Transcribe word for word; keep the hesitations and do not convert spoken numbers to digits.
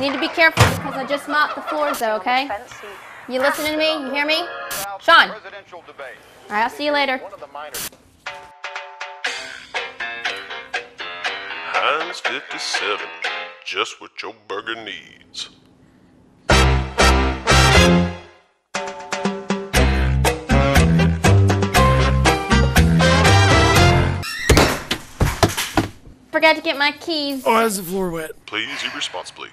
You need to be careful because I just mopped the floors though, okay? You listening to me? You hear me? Sean. All right, I'll see you later. Heinz fifty-seven, just what your burger needs. Forgot to get my keys. Oh, how's the floor wet? Please eat responsibly.